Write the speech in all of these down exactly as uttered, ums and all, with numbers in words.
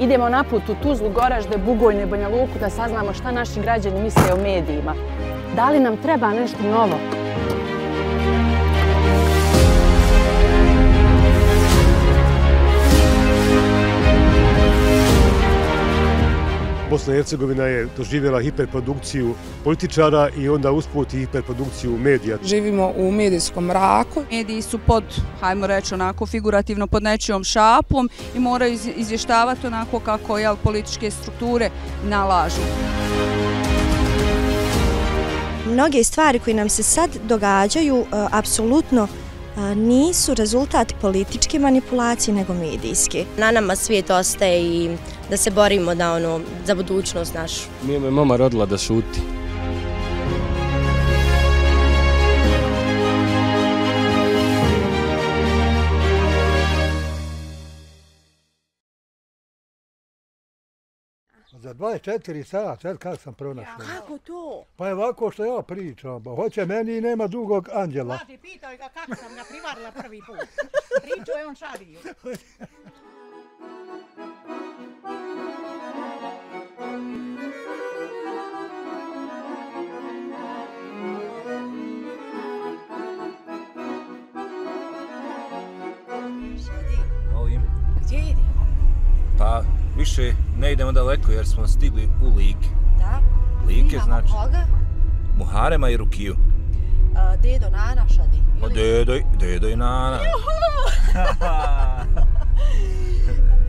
Idemo na put u Tuzlu, Goražde, Bugojno i Banja Luku da saznamo šta naši građani misle o medijima. Da li nam treba nešto novo? Bosna i Hercegovina je doživjela hiperprodukciju političara i onda usput i hiperprodukciju medija. Živimo u medijskom mraku. Mediji su pod, hajmo reći onako figurativno, pod nečijom šapom i moraju izvještavati onako kako jel, političke strukture nalažu. Mnoge stvari koje nam se sad događaju apsolutno nisu rezultat političke manipulacije, nego medijske. Na nama svijet ostaje i da se borimo da ono, za budućnost našu. Nije me mama rodila da šuti. Za dvadeset četiri sata, sad kako sam pronašao. Kako to? Pa je ovako što ja pričam, ba hoće meni i nema drugog anđela. Laži, pitao ga kako sam ga privarila prvi put. Pričao je on Šadiju. Pa više ne idemo daleko jer smo stigli u Like. Da? Like znači... Imamo koga? Muharema i Rukiju. Dedo, Nana, Šadi. Pa dedo i Nana.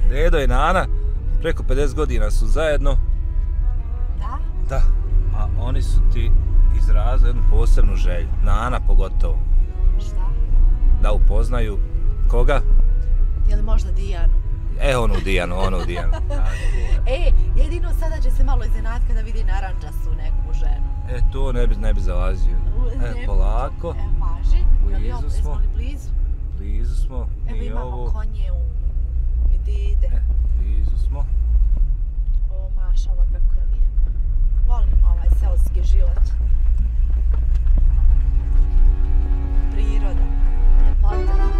Dedo i Nana preko pedeset godina su zajedno. Da? Da. A oni su ti izrazili jednu posebnu želju. Nana pogotovo. Šta? Da upoznaju koga? Ili možda Dijanu. E, ono u Dijanu, ono u Dijanu. E, jedino sada će se malo iznenati kada vidi naranđastu neku ženu. E, to ne bi zalazio. E, polako. E, važi. Blizu smo. Blizu smo. Evo imamo konje u... Gdje ide? E, blizu smo. O, mašala, kako je lijepo. Volim ovaj selski život. Priroda. Ljepota.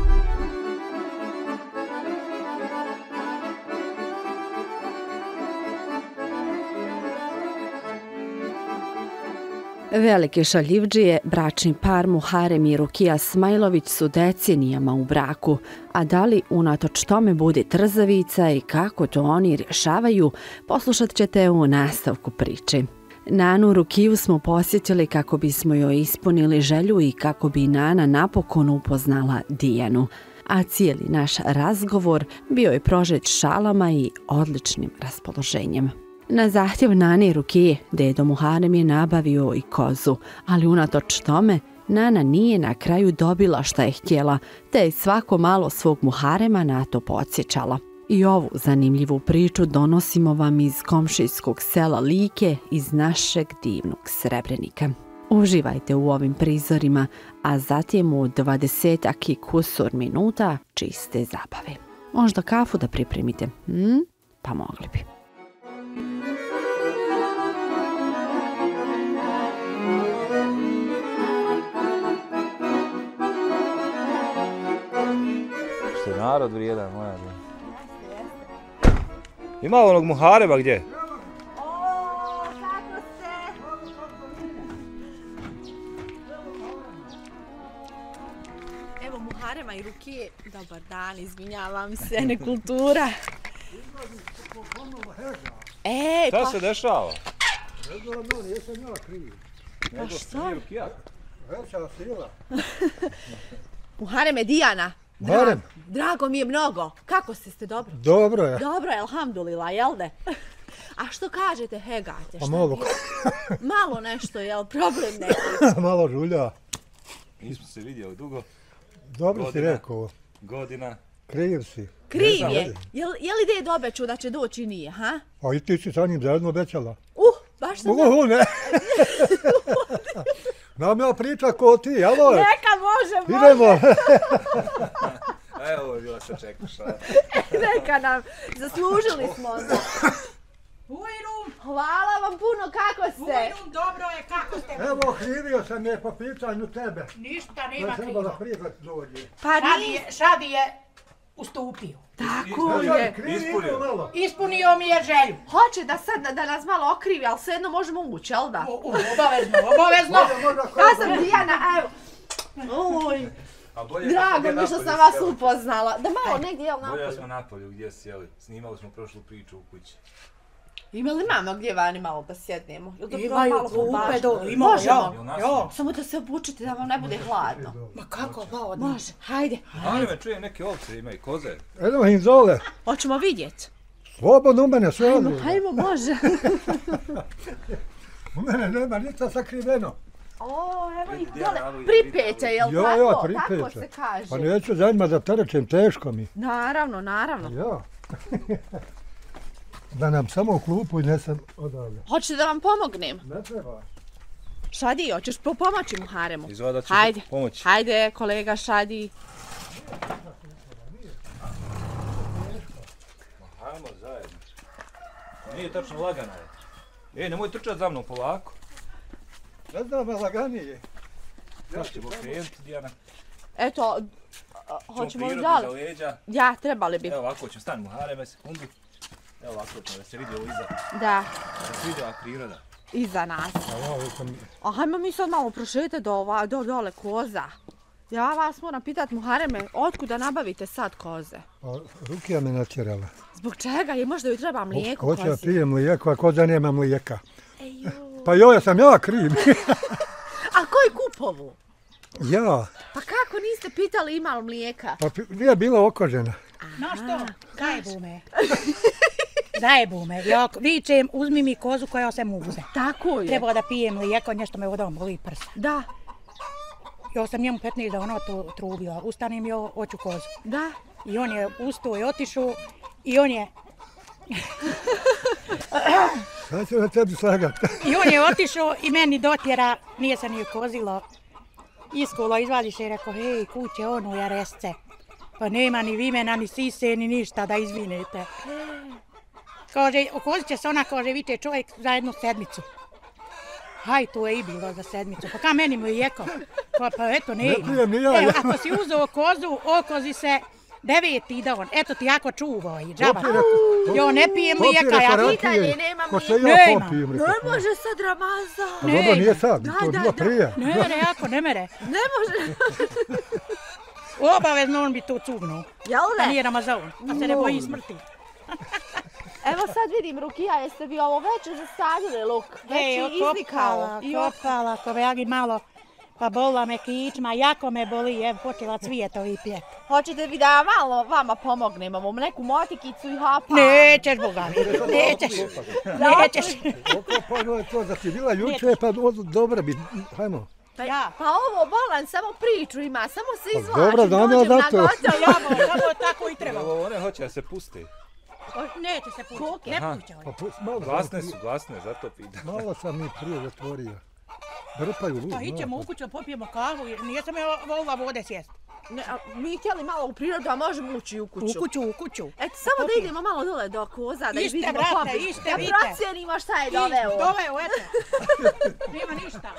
Velike šaljivdžije, bračni par Muharem i Rukija Smajlović su decenijama u braku, a da li unatoč tome bude trzavica i kako to oni rješavaju, poslušat ćete u nastavku priče. Nanu Rukiju smo posjetili kako bismo joj ispunili želju i kako bi Nana napokon upoznala Dijanu, a cijeli naš razgovor bio je prožet šalama i odličnim raspoloženjem. Na zahtjev Nane i Rukije, dedo Muharem je nabavio i kozu, ali unatoč tome Nana nije na kraju dobila šta je htjela, te je svako malo svog Muharema na to podsjećala. I ovu zanimljivu priču donosimo vam iz komšijskog sela Like, iz našeg divnog Srebrenika. Uživajte u ovim prizorima, a zatim u dvadesetak i kusur minuta čiste zabave. Možda kafu da pripremite, hm? Pa mogli bi. Što je narod vrijedan, moja žena. Ima onog Muhareba gdje? Ooo, kako se! Evo Muharema i Rukije. Dobar dan, izvinjavam se, nekultura. Šta se dešava? Ne znam, ne, jesam ja krivi. Pa šta? Veća sila. Muhareme, Dijana. Muharem. Drago mi je mnogo. Kako ste ste dobro? Dobro je. Dobro je, alhamdulillah, jel de? A što kažete, hegate? Pa malo. Malo nešto, jel? Problem neki. Malo žulja. Nismo se vidjeli dugo. Dobro si rekao. Godina. Kriv si. Kriv je. Je li dede obećao da će doći i nije, ha? A i ti si sa njim zajedno obećala. Uh, baš sam... Uhu, ne. Nam ja priča ko ti, jel? Neka može, može. Idemo. Evo je bila se čekuša. Neka nam, zaslužili smo. Bujrum. Hvala vam puno, kako ste? Bujrum, dobro je, kako ste? Evo, krivio sam je po pitanju tebe. Ništa, nema krivo. Da se trebala privat dođe. Šadi je ustupio. Tako je. Ispunio mi je želju. Hoće da sad da nas malo okrivi, ali sve jedno možemo ući, jel da? Obavezno, obavezno. Ja sam Dijana, evo. Oj. Drago mi što sam vas upoznala. Da malo negdje, jel napolju? Bolje smo napolju, gdje sjeli. Snimali smo prošlu priču u kući. Ima li mama gdje vani malo pa sjednemo? Imaju klupe dole, imamo, jo. Samo da se obučite da vam ne bude hladno. Ma kako, pa odmah. Može, hajde. Oni me čujem neke ovce, ima i koze. Evo im zove. Hoćemo vidjet. Slobodno u mene, sve odmah. Hajmo, može. U mene nema ništa sakriveno. O, evo ih dole, pripeća, jel tako? Jo, jo, pripeća. Tako se kaže. Pa neću za njima da trčim, teško mi. Naravno, naravno. Jo. Da nam samo u klupu i nesem odavlja. Hoćete da vam pomognem? Ne treba. Šadi, hoćeš pomoći Muharemu? Izgleda da ću pomoći. Hajde, kolega Šadi. Hajmo zajedno. Nije tačno, lagana je. Ej, nemoj trčati za mnom, polako. Ne znam, laganije je. Znaš ćemo krenuti, Dijana. Eto, hoćemo li dali? Ja, trebali bi. Evo ovako ćemo, stani Muhareme, sekundu. Evo ovako, da se vidi ovo iza. Da. Da se vidi ova priroda. Iza nas. Hajmo mi sad malo prošete do dole koza. Ja vas moram pitat, Muhareme, otkuda nabavite sad koze? Rukija me natjerala. Zbog čega? Možda joj treba mlijeko kozi? Hoće da pijem mlijeko, a koza nema mlijeka. Pa joj, sam ja kriv. A ko je kupovu? Ja. Pa kako niste pitali ima li mlijeka? Pa nije bila okožena. No što, zajebu me. Zajebu me. Vičem, uzmi mi kozu koja se muze. Tako je. Trebao da pijem mlijeko, nešto me voda boli prsa. Da. Ja sam njemu petnaest da ono to trubila. Ustanem joj, hoću kozu. Da. I on je ustao i otišao i on je... Sada ću na tebi slagati. I on je otišao i meni dotjera, nije se nije kozilo. Iskolo, izvaziš i rekao, hej, kuće, ono, jaresce. Pa nema ni vimena, ni sise, ni ništa da izvinete. Kaže, okozit će se ona, kaže, viče čovjek za jednu sedmicu. Haj, to je i bilo za sedmicu. Pa ka meni mu je jeko? Pa eto, ne ima. Evo, ako si uzeo kozu, okozi se deveti dan. Eto ti jako čuvao i džaba. Jo, ne pijem mlijeka, ja pitanje, nema mlijeka. Ne može sad Ramazan. Ne, dobro, nije sad, to je bilo prije. Ne mere, jako, ne mere. Ne može. Obavezno on bi to cugnuo, da nije Ramazan, da se ne boji smrti. Evo sad vidim, Rukija, jeste vi ovo večer zasadili luk, već je iznikao. Kopala, kobejagi malo, pa bolila me kičma, jako me boli, evo počela cvijetovi pjek. Hoćete vi da malo vama pomognemo, vam neku motikicu i hapam? Nećeš, Boga, nećeš, nećeš. Okopano je to, da ti bila juče, pa dobro bi, hajmo. Pa ovo bolan samo priču ima, samo se izvlači, dođem na goca jamo, samo tako i treba. One hoće da se puste. Neće se pusti, ne puće one. Glasne su, glasne, zato pitam. Malo sam i prije zatvorio. Brpaju luk. Pa ićemo u kuću, popijemo kavu, jer nisam je volila vode sjesti. Mi htjeli malo u prirodu, a možemo ući u kuću. U kuću, u kuću. Eto, samo da idemo malo dole do koza, da ih vidimo popi. Ište, brate, ište, vidite. Da procijenimo šta je doveo. Doveo, eto. Nema ništa.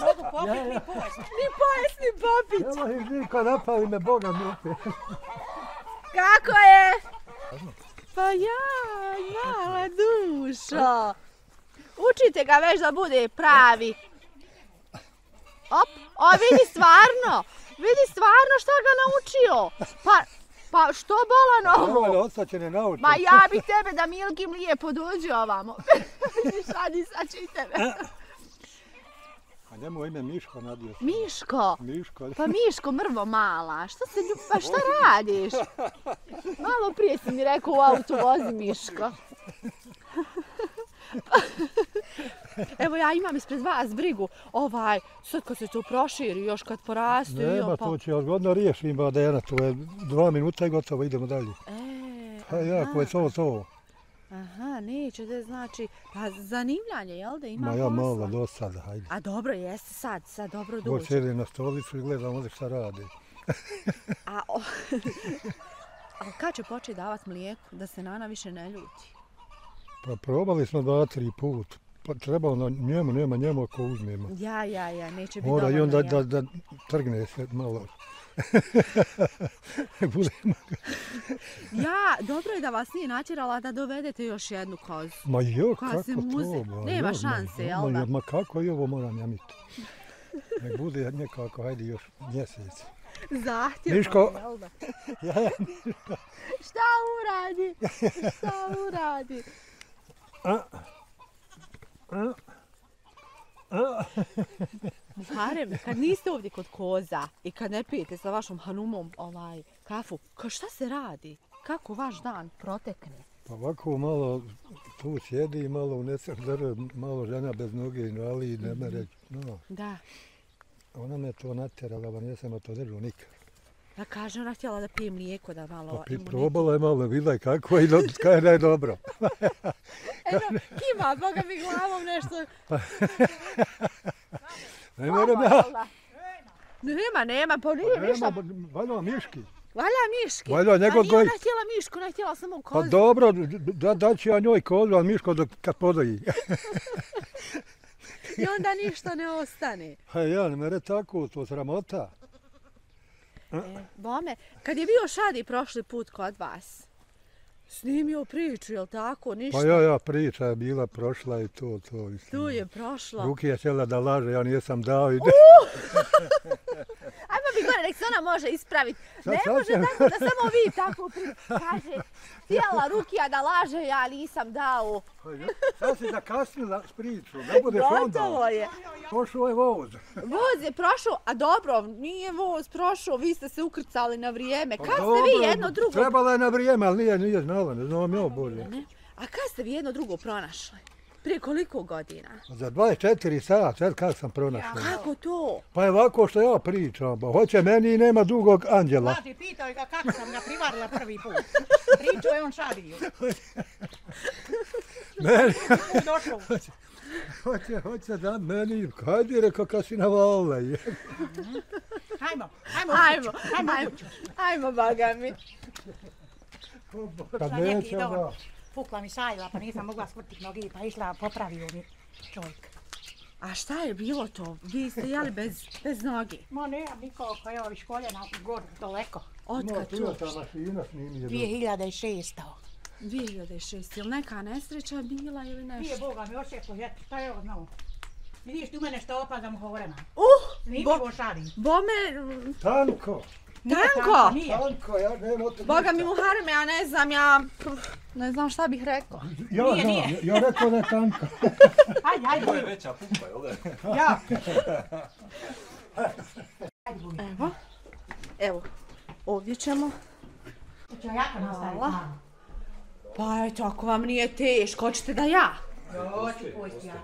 Mogu popit, ni pojest. Ni pojest, ni popit. Evo ih niko napali me, Boga mi upe. Kako je? Pa jaj, mala dušo. Učite ga već da bude pravi. Op, o vidi stvarno. Vidi stvarno šta ga naučio. Pa, pa što bolan ovo? Ovo je ostaće ne naučio. Ma ja bih tebe da Milkim lijepo dođe ovamo. Šadi, sad ću i tebe. A njemu ime Miško nadio sam. Miško? Miško. Pa Miško, mrvo mala, šta se ljubi, pa šta radiš? Malo prije si mi rekao u autu vozi Miško. Evo ja imam ispred vas brigu, ovaj, sad kad se to proširi, još kad porastu... Nema, to će odgodno riješiti, Adena, to je dva minuta i gotovo, idemo dalje. Pa jako je to, to. Aha, nećete, znači, pa zanimljanje, jel da ima posla? Ma ja malo, do sada, hajde. A dobro, jeste sad, sad dobro dođe. Go sjedim na stolicu i gledam ovdje šta radi. A kad će početi davati mlijeku, da se Nana više ne ljuti? Pa probali smo dva, tri put. Pa treba ono njemu, nema njemu ako uzmijemo. Ja, ja, ja, neće biti dovoljno. Mora i onda da trgne se malo. Ja, dobro je da vas nije natjerala da dovedete još jednu kozu. Ma jo, kako to? Nema šanse, jel da? Ma kako i ovo moram jamiti. Nek bude nekako, hajde još mjesec. Zahtjevno, jel da? Šta uradi? Šta uradi? Muharem, kad niste ovdje kod koza i kad ne pijete sa vašom hanumom ovaj, kafu, ka šta se radi? Kako vaš dan protekne? Pa ovako malo tu sjedi, malo u nesrdere, malo žena bez noge invali i nema reći. No. Da. Ona me to natjerala, ba nisam to držao nikad. Da kaže, ona htjela da pije mlijeko, da malo... Pa priprobala je malo, vidla je kako je i kaj da je dobro. Eno, kima, boga mi glavom nešto... Ne moram ja. Nema, nema, pa nije ništa. Valjda Miški. Valjda Miški. Valjda njegov koji... A nije ona htjela Mišku, ona htjela samo kozu. Pa dobro, daću ja njoj kozu, ali Miško kad podoji. I onda ništa ne ostane. Ha ja, ne mere tako, to sramota. E, bome, kad je bio Šadi prošli put kod vas, snimio priču, jel tako, ništa? Pa ja, ja, priča je bila, prošla i to, to. Tu je prošla. Rukija htjela da laže, ja nisam dao i... Ajmo mi gore, nek se ona može ispraviti. Ne može tako da samo vi tako kaže, htjela Rukija da laže, ja nisam dao. Sad si zakasnila s pričom, ne budeš onda. Gotovo je. Prošao je voz. Voz je prošao, a dobro, nije voz prošao, vi ste se ukrcali na vrijeme. Kad ste vi jedno drugo... Trebala je na vrijeme, ali nije, nije znala, ne znam ja, Bože. A kad ste vi jedno drugo pronašli? Prije koliko godina? Za dvadeset četiri sata, kako sam pronašao. Kako to? Pa je ovako što ja pričam, ba hoće meni i nema drugog anđela. Mlađi, pitao je ga kako sam ga privarila prvi put. Pričao je on Šadiju. Meni... Hoće, hoće da meni, hajde rekao kad si navalila. Hajmo, hajmo, hajmo, hajmo, hajmo, boga mi. Pa neće da. Pukla mi šajla, pa nisam mogla svrtiti noge, pa išla, popravio mi čovjek. A šta je bilo to? Vi ste jeli bez, bez noge? Ma ne, niko koji je oviš koljena gore, daleko. Otkad to? No, tu je ta mašina snimljena. dvije hiljade šeste. dvije hiljade šeste. Ili neka nesreća bila ili nešto? Nije Boga mi očeklo, šta je ovo znao? Vidiš ti u mene što opadam hovorema. Uh! Snimljivo Šadim. Bome... Tanko! Tanko! Tanko, ja nema otim ništa. Boga mi Muharem, ja ne znam, ja... Ne znam šta bih rekao. Ja nije, znam, nije. Ja rekao da je tanko. Ajde, ajde. To je veća pumpa, jel da? Ja. Evo. Evo. Ovdje ćemo. Hoće ja jako nastaviti. Pa eto, ako vam nije teško, hoćete da ja? Hoću pojti ja.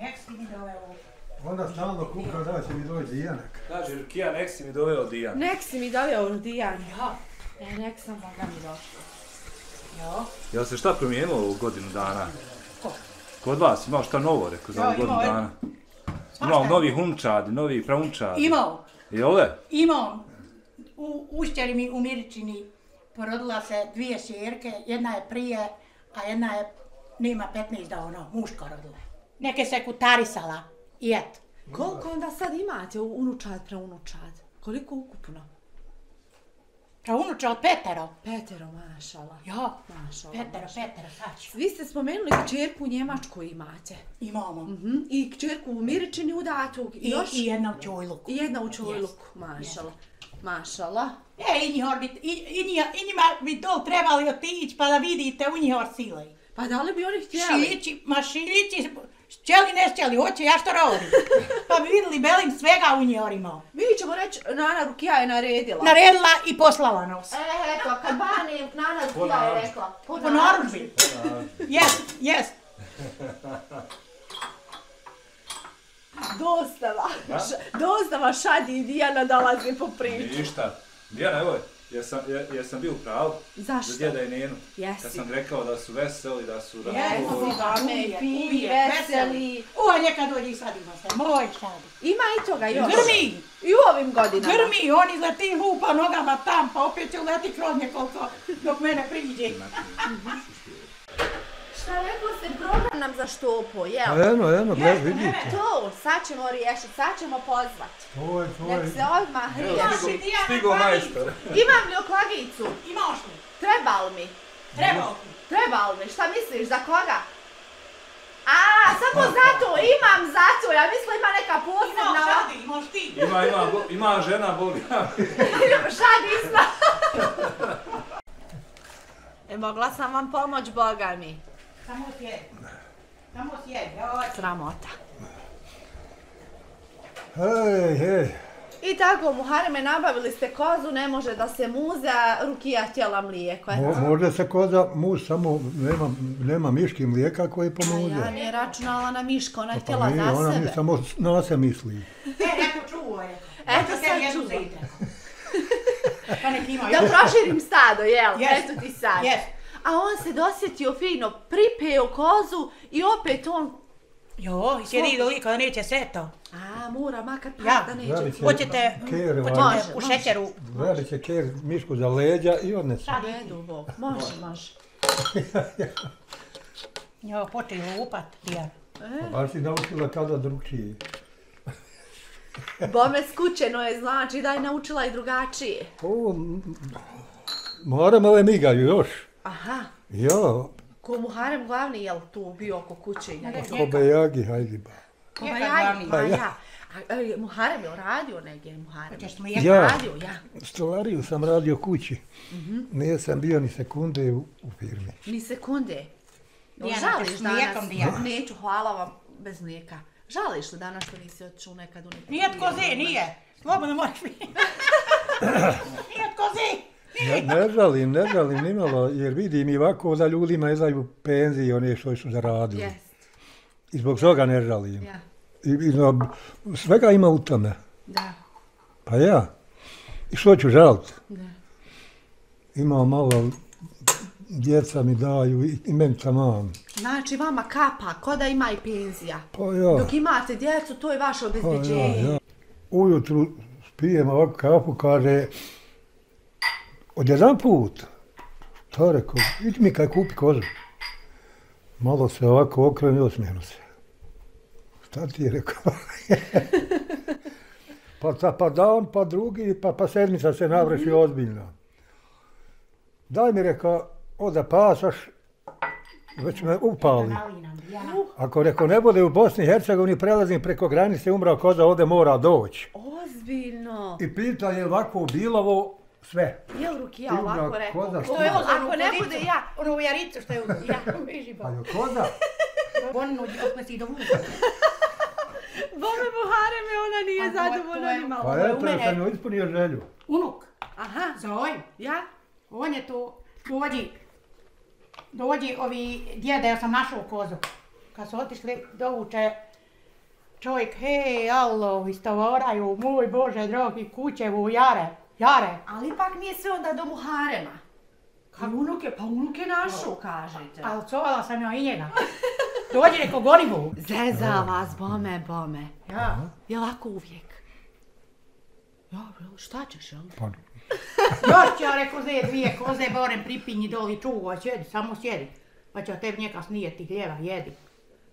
Nek si mi dole ovo. Onda stalno kuka da će mi doći Dijanak. Kaže, Rukija, nek si mi doveo Dijanak. Nek si mi doveo Dijanak. Ja. E, nek sam Boga mi došla. Jo. Jel se šta promijenilo u godinu dana? Ko? Kod vas imao šta novo, rekao, za godinu dana. Imao novih unčadi, novih praunčadi. Imao. Jel je? Imao. U Ušćeri mi, u Miričini, porodila se dvije sjerke, jedna je prije, a jedna je, nema petnaest da ono, muško rodila. Neke se kutarisala. I eto. Koliko onda sad imate unučad, praunučad? Koliko ukupno? Praunučad petero. Petero, mašala. Ja, mašala. Petero, petero, tačno. Vi ste spomenuli kćerku u Njemačkoj imate. Imamo. I kćerku u Miričini u Datug. I jedna u Čojluku. I jedna u Čojluku, mašala. Mašala. E, i njima bi dol trebali otići pa da vidite u njihor sile. Pa da li bi oni htjeli? Šilići, ma šilići... Šćeli, ne šćeli, hoće ja što rodim. Pa bi vidjeli belim svega u njorima. Mi ćemo reći, Nana Rukija je naredila. Naredila i poslala nos. E, eto, kad bane, Nana Rukija je rekla. Po naručbi. Jes, jes. Dostava. Dostava Šadi i Dijana dolazi po priču. Ništa. Dijana, evo je. Jer sam bio pravo za djeda i nenu, kad sam rekao da su veseli, da su razgovori, pivi, veseli. Ovo nekad dođe i sad ima se, moj Šadi. Ima i toga još. Grmi! I u ovim godinama. Grmi, oni leti lupa nogama tam, pa opet će leti kroz nje koliko dok mene priđe. Šta rekao ste, program nam zaštopo, jel? Eno, eno, gledaj, vidite. To, sad ćemo riješiti, sad ćemo pozvati. To je, to je. Nek se odmah riješi. Stigo majstor. Imam li oklagicu? Imaš mi. Trebal mi. Trebal mi. Trebal mi, šta misliš, za koga? Aaa, samo zato, imam zato, ja mislim ima neka posebna... Imao Šadi, imaš ti. Ima, ima, ima žena, boli. Šadi isma. E, mogla sam vam pomoć, Boga mi. Samo sjed. Samo sjed, joj. Sramota. Hej, hej. I tako, Muhareme, nabavili ste kozu, ne može da se muza, Rukija htjela mlijeko. Može se koza muz, samo nema Miški mlijeka koji pomuze. Ja nije računala na Miško, ona je htjela za sebe. Ona mi samo na se misli. E, neko čuo je. Eto sad čuo. Da proširim stado, jel? Eto ti sad. A on se dosjetio fino, pripeo kozu i opet on... Jo, i sjedi do Lika, neće sve to. A, mora, makar pa da neće. Hoćete u šećeru. Veli će ker Mišku za leđa i odnesu. Sad jedu, Bog. Može, može. Jo, počeo lupat, ja. Baš si naučila tada drugčije. Bome skućeno je, znači, da je naučila i drugačije. O, moram ove migaju još. Aha. Jo. Ko Muharem glavni, jel tu bio oko kuće i njega? Kobajagi, hajdi ba. Kobajagi, ba ja. Muharem je radio negdje, Muharem? Ja, stolariju sam radio kući. Nisam bio ni sekunde u firmi. Ni sekunde? Žališ danas? Neću, hvala vam, bez mlijeka. Žališ li danas što nisi otišao nekad u nekad? Nije tko zi, nije. Slobodno moraš biti. Nije tko zi. Ne žalim, ne žalim nimalo, jer vidim i ovako da ljudima ne daju penzije one što su zaradili. I zbog toga ne žalim. Svega ima u tome. Pa ja. I što ću žaliti? Imam malo, djeca mi daju i meni tamam. Znači vama kapa, ko da ima i penzija. Pa ja. Dok imate djecu, to je vaše obezbeđenje. Ujutru spijem ovakvu kapu, kaže... Od jedan put, to rekao, idi mi kaj kupi kozu. Malo se ovako okrenu i osmijenu se. Šta ti je rekao? Pa dan, pa drugi, pa sedmica se navreši ozbiljno. Daj mi rekao, oda pasaš, već me upali. Ako rekao ne bude u Bosni i Hercegovini, prelazim preko granice, umrao koza, ovdje mora doći. Ozbiljno. I pita je ovako bilovo, sve. Jel Rukija ovako rekao? Ako ne bude ja, ono ujaricu što je uzeti, ja uviži Boga. Ali koza? Boni nođi opnesi i dovuka. Bome Muhareme, ona nije zadovoljna imala. Pa eto, ja sam joj ispunio želju. Unuk. Aha. Zoj. Ja? On je to, dođi, dođi ovi djede, ja sam našao kozu. Kad su otišli, dovuče čovjek, hej, alo, istovaraju, moj Bože, drogi, kućevu, jare. Jare. Ali ipak nije sve onda do Muharema. Kako unuke? Pa unuke našu, kažete. Ali covala sam ja i njega. Dođi neko gorivu. Zezala vas, bome, bome. Ja. Je lako uvijek. Ja, šta ćeš, jel? Pa ne. Još ću ja reko zve dvije koze, borem pripinji doli čugo, sjedi, samo sjedi. Pa će od tebi njega snijeti gljeva, jedi.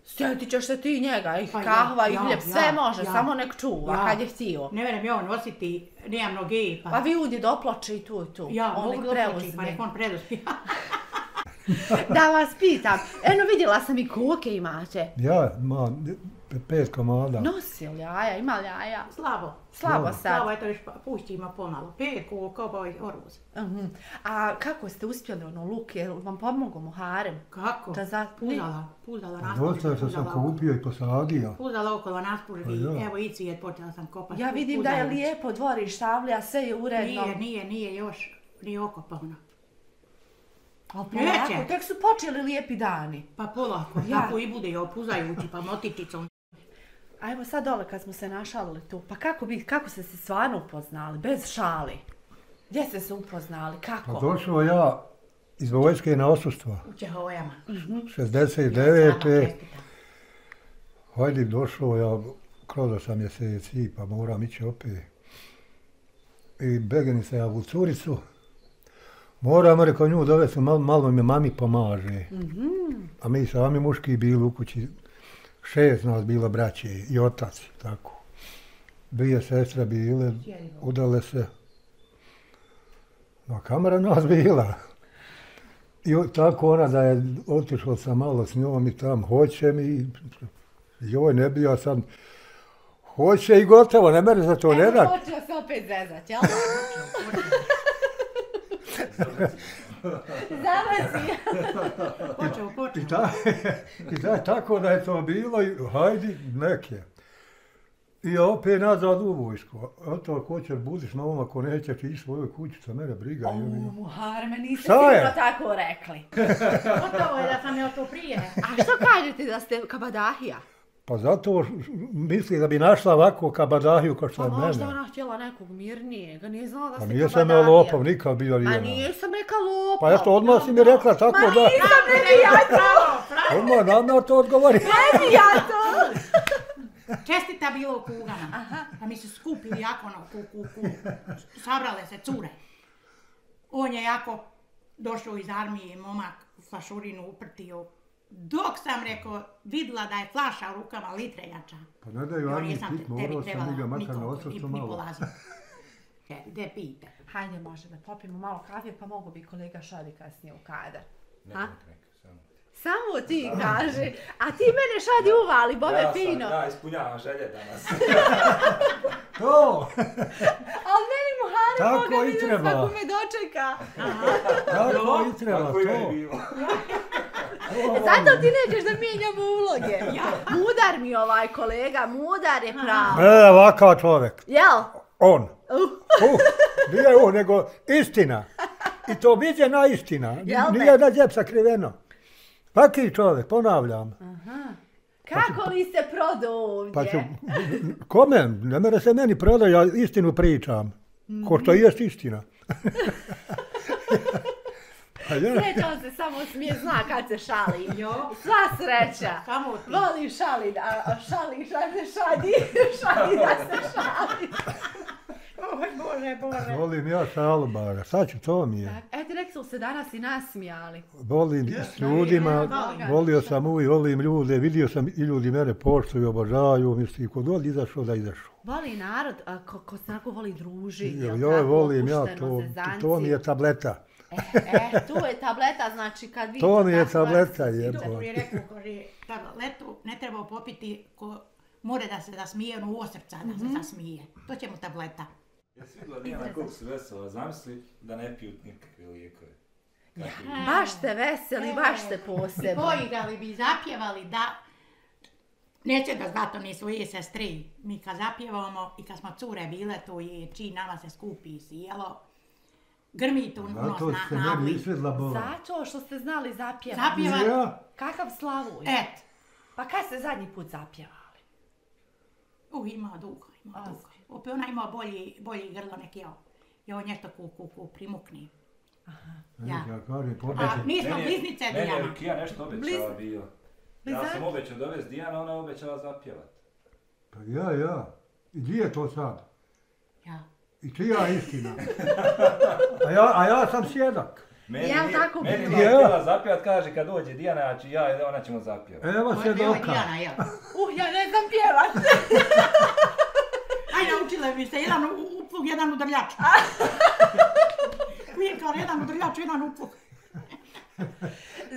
Sjetit ćeš se ti njega, i kahva, i hljeb, sve može, samo nek čuva, kad je htio. Ne verujem, ja on osjeti, nemam noge, pa... Pa vi udje doplače i tu i tu. Ja, mogu doplače, pa nek on preduzmi. Da vas pitam, eno vidjela sam i koke imate. Ja, ma, pet komada. Nosi li jaja, ima li jaja? Slabo. Slabo sad. Slabo, eto još pušći ima pomalo, pet koka, obaj, oruz. A kako ste uspjeli ono luke, vam pomogu Muharem? Kako? Puzala, puzala, naspuzala. Dosta što sam kupio i posadio. Puzala okolo, naspuzala, evo i cijet počela sam kopati. Ja vidim da je lijepo dvorište, a sve je uredno. Nije, nije, nije još, nije okopano. Pa polako, tek su počeli lijepi dani. Pa polako, tako i bude, ja opuzajući, pa motičicom. Ajmo sad dole kad smo se našalili tu, pa kako ste se stvarno upoznali, bez šali? Gdje ste se upoznali, kako? Pa došao ja iz vojske na odsustvo. U Čehojama. šezdeset devete. Hajde, došao ja kroz osam mjeseci, pa moram ići opet. I begeni se ja u Curicu. Moramo, rekao, nju dovesu, malo, malo me mami pomaže. Mm-hmm. A mi sami muški bili u kući, šest nas bilo braće i otac, tako. Dvije sestre bile, udale se. No, kamera nas bila. I tako ona da je otišla sam malo s njom i tam hoćem i joj ne bi ja sad hoće i gotovo, ne mere za to ne da. Evo počeo se opet zezat, jel? Zavazi! Počeo, počeo. I, ta, i ta, tako da je to bilo i hajdi neke. I opet nazad u vojsku. Oto ako hoćeš budiš na ovom, ako nećeš ići svojoj kući, sa mene briga. O, Muhareme, niste sigurno tako rekli. Gotovo je da sam joj to prije. A što kažete da ste kabadahija? Pa zato misli da bi našla ovako kabadahiju kao što je mene. Pa možda ona htjela nekog mirnijega, nije znala da ste kabadahija. Pa nisam ja lopav, nikad bio lijena. Pa nisam neka lopav. Pa eto, odmah si mi rekla tako da... Ma nisam neka ja to! Odmah nam to odgovori. Ne bi ja to! Čestita bilo u Kugana, da mi se skupili jako ono ku, ku, ku. Sabrale se cure. On je jako došao iz armije, momak flašurinu uprtio. Dok sam, rekao, vidla da je flaša u rukama litre jača. Pa ne daju armije pit, morao sam njega makar na odsrstu malo. Gdje pita? Hajde, možemo, popimo malo kafe pa mogu bi kolega Šadi kasnije u kadar. Samo ti kaže, a ti mene Šadi uvali, bome ja fino. Ja sam, ja ispunjavam želje danas. To! Ali meni Muharem Boga vidim kako me dočeka. Tako i treba, to. Zato ti nećeš da mijenjamo uloge. Mudar mi ovaj kolega, mudar je pravo. Ne, ovakav čovjek. Jel? On. Uh, nije on, nego istina. I to viđena istina. Nije na djep sakriveno. Taki čovjek, ponavljam. Aha. Kako pa, li se prodao ovdje? Pa ću, kome? Ne mere se meni prodao, ja istinu pričam. Mm-hmm. Ko što jest istina. Pa ja. Sreća, on se samo smije, zna kad se šali. Sva sreća. Volim šali, a šali, šali, šali, šali da se šali. Oj, Bože, Bože. Volim ja šalubara, sad ću, to mi je. E, ti rekli se danas i nasmijali. Volim s ljudima, volio sam uvijek, volim ljude, vidio sam i ljudi mene poštuju, obožavaju, mislim, kod god izašao da izašao. Voli narod, a ko, ko se tako voli družiti, jel tako, volim ja to, to mi je tableta. E, e, tu je tableta, znači kad vi... To mi je tableta, jebo. Dobro je rekao, koji tabletu ne treba popiti, ko more da se zasmije, ono u osrca da se zasmije. To će mu tableta. Ja si vidjela Dijana koliko su vesela, zamisli da ne piju nikakve lijekove. Baš ste veseli, baš ste posebni. Poigrali bi, zapjevali da... Neće da zna, to nisu i sestri. Mi kad zapjevamo i kad smo cure bile, to je čiji nama se skupi i sjelo. Grmi tu nos na obli. Zato što ste znali zapjevati. Zapjevati. Kakav slavuj. Et. Pa kad ste zadnji put zapjevali? U, imao dugo, imao dugo. Opet ona ima bolji, bolji grlo neki joj. Joj nešto ku, ku, ku, primukni. Aha. Ja. A mi smo bliznice Dijana. Mene je Rukija nešto obećala bio. Ja sam obećao dovesti Dijana, ona je obećala zapjevat. Pa ja, ja. I gdje je to sad? Ja. I čija je istina? A ja, a ja sam sjedak. Meni ja tako bilo. Meni je htjela zapjevat, kaže kad dođe Dijana, ja ću ja, ona ćemo zapjevat. Evo sjedoka. Uh, ja ne znam pjevat. Aj, naučile bi se, jedan uplug, jedan udrljač. Uvijek kao jedan udrljač, jedan uplug.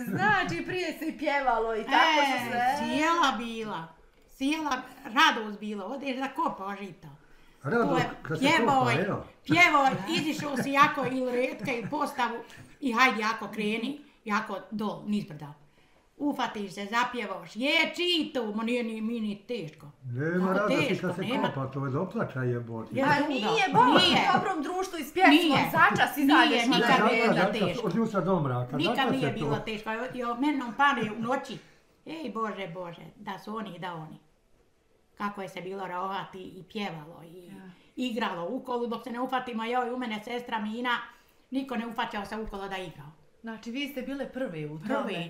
Znači, prije se pjevalo i tako e, se sve. Sjela bila, sjela, radost bila, odeš da kopao žito. Radost, kad se kopao, evo. Pjevao, izišao si jako ili redka ili postavu i hajde jako kreni, jako dol, nizbrda. Ufatiš se, zapjevaš, je čito, ma nije ni mini teško. Nema radosti kad se kopa, to je doplača jebot. Ja nije, bolo u dobrom društvu i s pjesmom, začas i zadeš na nekada teško. Od ljuca do mraka, začas je to. Nikad nije bilo teško, i o menom pane u noći. Ej, Bože, Bože, da su oni i da oni. Kako je se bilo raovati i pjevalo i igralo ukolu, dok se ne ufatimo, joj, u mene sestra Mina, niko ne ufaćao se ukolo da igrao. Znači, vi ste bile prve u tome.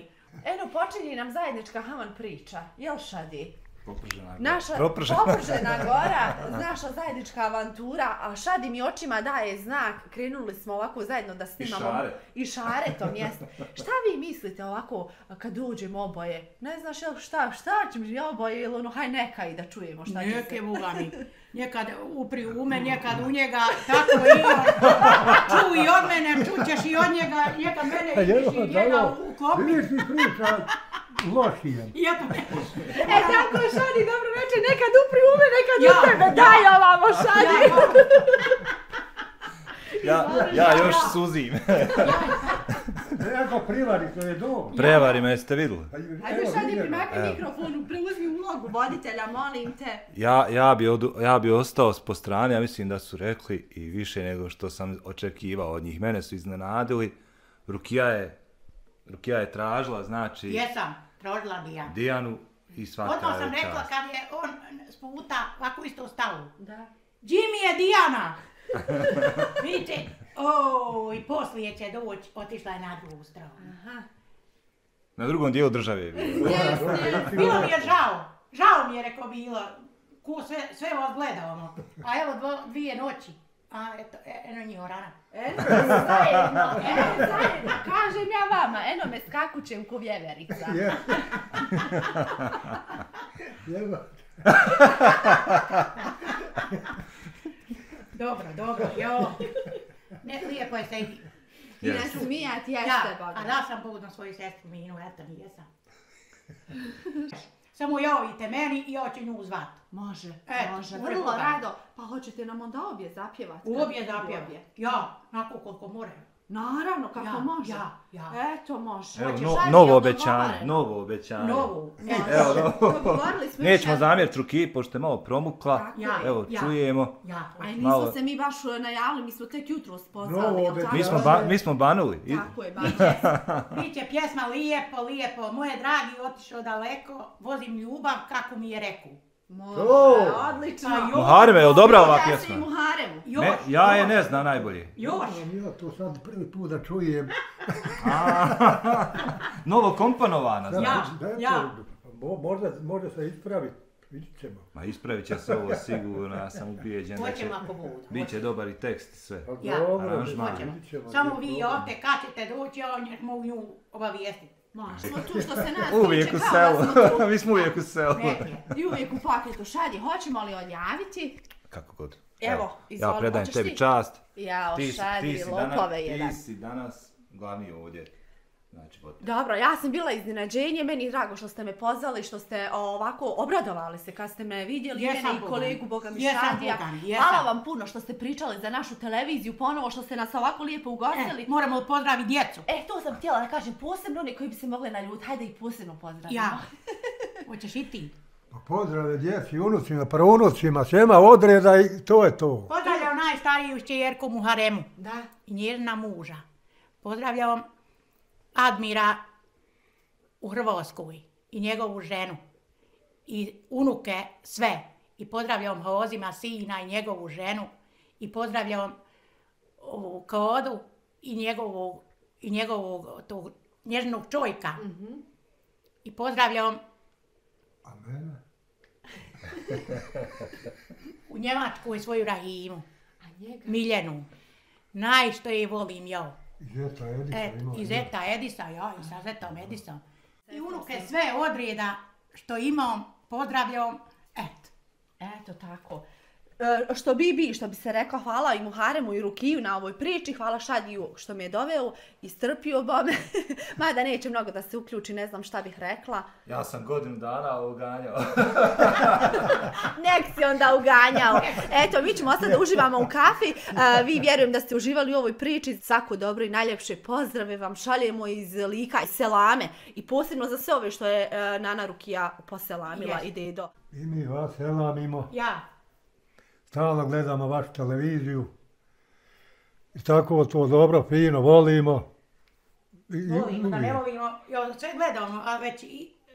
Eno, počinje nam zajednička Haman priča, jel Šadi? Popržena Gora. Popržena Gora, naša zajednička avantura, a Šadi mi očima daje znak, krenuli smo ovako zajedno da snimamo. I šare. I šare to mjesto. Šta vi mislite ovako kad dođemo oboje? Ne znaš šta, šta ćemo oboje ili ono, haj neka i da čujemo šta će se. Neke vugani. Nekad upri u me, nekad u njega, tako i čuj i od mene, čućeš i od njega, nekad mene ideš i njega u kopi. Vidiš mi priča. Lošijem. E tako, Šadi, dobro večer, nekad upri u me, nekad u tebe, daj ovamo, Šadi. Ja još suzim. Jako privari, to je dobro. Prevari me, jeste vidjeli? Ajde, Šadi, primakaj mikrofonu, preuzmi ulogu voditelja, molim te. Ja bi ostao po strani, ja mislim da su rekli i više nego što sam očekivao od njih. Mene su iznenadili, Rukija je Rukija je tražila, znači... Jesam, tražila Dijanu. Dijanu i svaka je čast. Odmah sam rekla kad je on s puta ovako isto stalo. Da. Jimmy je Dijana! Viče, oj, poslije će doći, otišla je na drugu stranu. Na drugom dijelu države je bilo. Bilo mi je žao, žao mi je rekao bilo, sve vas gledavamo, a evo dvije noći. A, eto, eno njiho rana. Eno, zajedno, eno, zajedno, kažem ja vama, eno me skakućem ko vjeverica. Dobro, dobro, jo. Ne, lijepo je se i... I nasmijat jeste, Boga. A da sam budno svoju sestru Minu, eto mi jesam. Samo javite meni i ja ću nju uzvat. Može, može. Vrlo rado. Pa hoćete nam onda obje zapjevati? Obje zapjevati. Ja, onako koliko more. Naravno, kako može. Eto, može. Novo obećanje, novo obećanje. Novo. Nećemo zamjeriti Ruki, pošto je malo promukla. Evo, čujemo. A nismo se mi baš najavili, mi smo tek jutro spoznali. Mi smo banuli. Tako je, banuli. Biće pjesma lijepo, lijepo. Moje dragi, otišao daleko, vozim ljubav, kako mi je reku. Može, odlično. Muharem, je li dobra ova pjesma? Ja je ne znam najbolje. Još. Ja to sad prvi put da čujem. Novo komponovana. Može se ispraviti. Vidit ćemo. Ma ispravit će se ovo sigurno, ja sam ubijeđen da će biće dobar i tekst i sve. Samo vi ovdje kad ćete doći, ja vam mogu nju obavijestiti. Smo tu što se nas tiče, kao da smo tu. Mi smo uvijek u selu. I uvijek u paketu. Šadi, hoćemo li odjaviti? Kako god. Evo, izvoli, hoćeš ti? Ja predajem tebi čast. Jao, Šadi, lopove jedan. Ti si danas glavni ovdje. Dobro, ja sam bila iznenađenje, meni je drago što ste me pozvali, što ste ovako obradovali se kad ste me vidjeli, mene i kolegu Boga mi Šadija. Hvala vam puno što ste pričali za našu televiziju, ponovo što ste nas ovako lijepo ugostili. Moramo pozdraviti djecu. E, to sam htjela da kažem, posebno oni koji bi se mogli naljutiti, hajde ih posebno pozdravimo. Ja, hoćeš i ti. Pozdrave djeci, unucima, praunucima, svema odreda i to je to. Pozdravljam najstariju čerku Muharemu i njezina muža. Pozdravljam Admira u Hrvatskoj i njegovu ženu i unuke sve i pozdravljam Hozima sina i njegovu ženu i pozdravljam Kodu i njegovog i njegovog tog nježnog čovjeka i pozdravljam u Njemačkoj svoju Rahimu Miljenu najšto je volim ja. I zeta Edisa, ja, i sa zetom Edisom. I unuke sve odreda što imam, pozdravljam, eto. Eto tako. Što bi bi, što bi se rekla, hvala i Muharemu i Rukiju na ovoj priči, hvala Šadiju što me je doveo, istrpio bome, mada neće mnogo da se uključi, ne znam šta bih rekla. Ja sam godinu dana uganjao. Nek si onda uganjao. Eto, mi ćemo sad da uživamo u kafi, vi vjerujem da ste uživali u ovoj priči, svako dobro i najljepše pozdrave vam šaljemo iz Lika i selame i posebno za sve ove što je Nana Rukija poselamila i dedo. I mi vas selamimo. Ja. Stalno gledamo vašu televiziju i tako to dobro, fino, volimo. Volimo, da ne volimo, sve gledamo, a već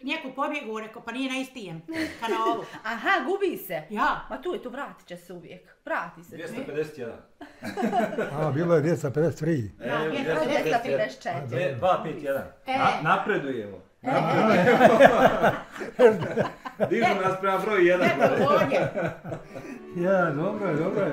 Neko pobjegao, rekao, pa nije na istijem kanalu. Aha, gubi se. Ja. Ma tu je, tu vratit će se uvijek. Vrati se. dvjesto pedeset jedan. A, bilo je dvjesto pedeset tri. E, dvjesto pedeset četiri. dvjesto pedeset jedan. Napredujemo. Dižu nas prema broju jedan. Ja, dobro je, dobro je.